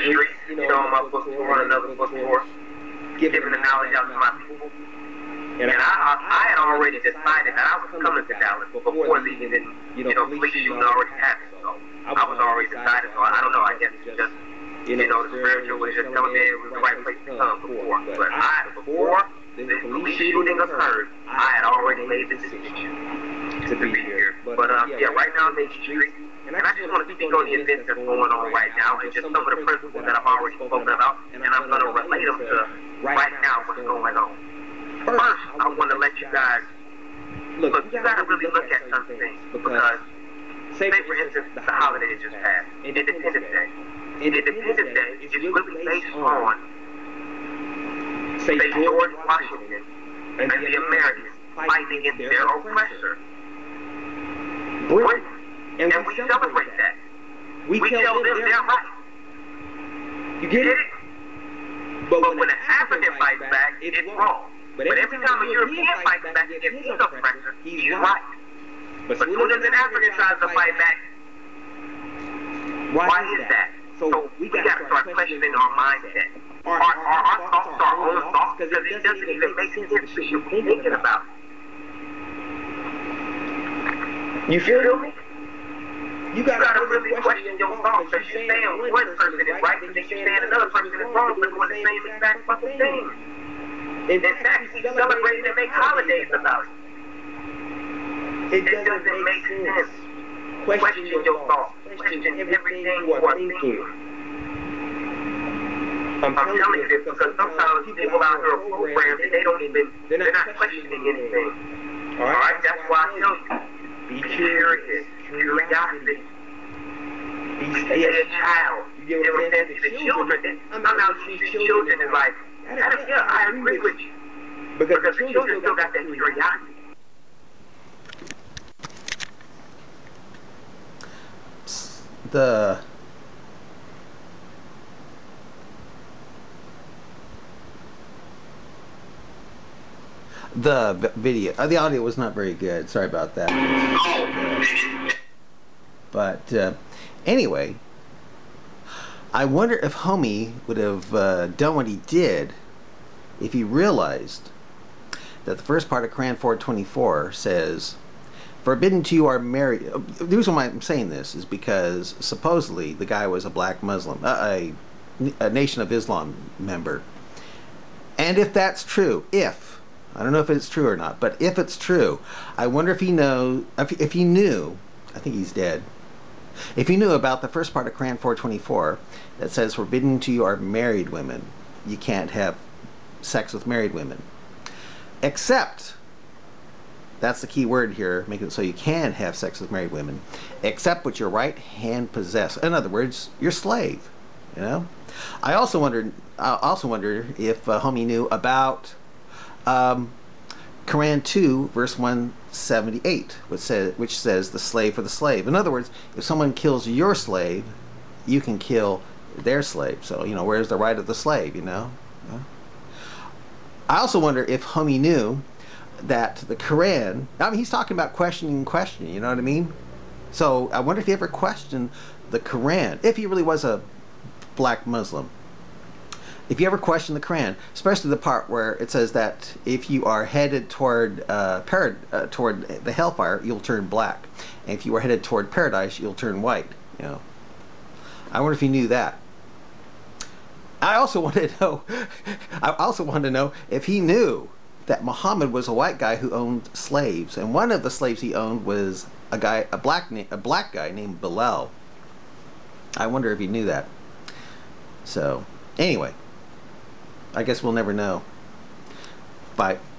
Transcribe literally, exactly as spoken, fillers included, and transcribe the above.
history, you know, all my books for, another book for, giving the knowledge out to my people. And I, I, I had already decided that I was coming to Dallas before leaving it, you know, fleeing was already happening. So I was already decided, so I don't know, I guess it's just, you know, the spiritual was just telling me it was the right place to come before. But I, before the police shooting occurred, I had already made the decision to be here. But um, yeah, right now I'm in the street. And I just want to speak on the events that's going on right now and just some of the principles that I've already spoken about, and I'm going to relate them to right now what's going on. First, I want to let you guys, look, you got to really look at some things, because, say for instance, the holiday just passed, Independence Day. Independence Day is really based on, say, George Washington and the Americans fighting against their oppressor, Britain. And, and we, we celebrate, celebrate that. that. We, we tell, tell them, them they're right. You get it? But, but when an African fights back, it's wrong. But every, but every time a European fights back against his oppressor, he's right. But as soon as an African tries to fight back, why, why is that? So, so we got to start questioning our mindset. Our, our, our, our thoughts, our own thoughts, because it doesn't even make sense what you're thinking about. You feel me? You gotta, you gotta really question your thoughts, because you're saying one person is right, and then you're saying another person is wrong, but we're the same exact fucking thing. In fact, we celebrate and make holidays about it. It doesn't make sense. Question your thoughts. Question everything you are thinking. I'm telling you this because sometimes people out here are programmed and they don't even, they're not questioning anything. Alright, that's why I tell you, be curious. Curiosity. Be a child. You know what I'm saying? The children, somehow these children is like, yeah, I agree with you. Because the children still got that curiosity. The... The video, the audio was not very good. Sorry about that. But uh, anyway, I wonder if Homie would have uh, done what he did if he realized that the first part of Quran four twenty-four says, "Forbidden to you are marriage." The reason why I'm saying this is because supposedly the guy was a black Muslim, uh, a, a Nation of Islam member. And if that's true, if I don't know if it's true or not, but if it's true, I wonder if he know if, if he knew, I think he's dead, if he knew about the first part of Quran four twenty-four that says forbidden to you are married women. You can't have sex with married women. Except, that's the key word here, making it so you can have sex with married women, except what your right hand possess. In other words, your slave, you know? I also wondered, I also wonder if uh, Homie knew about Um, Quran two verse one seventy-eight, which says, which says the slave for the slave. In other words, if someone kills your slave, you can kill their slave. So, you know, where's the right of the slave, you know? I also wonder if Homie knew that the Quran, I mean, he's talking about questioning questioning, you know what I mean? So I wonder if he ever questioned the Quran, if he really was a black Muslim. If you ever question the Quran, especially the part where it says that if you are headed toward uh, parad uh, toward the hellfire, you'll turn black, and if you are headed toward paradise, you'll turn white. You know, I wonder if you knew that. I also want to know. I also want to know if he knew that Muhammad was a white guy who owned slaves, and one of the slaves he owned was a guy, a black a black guy named Bilal. I wonder if he knew that. So, anyway. I guess we'll never know. Bye.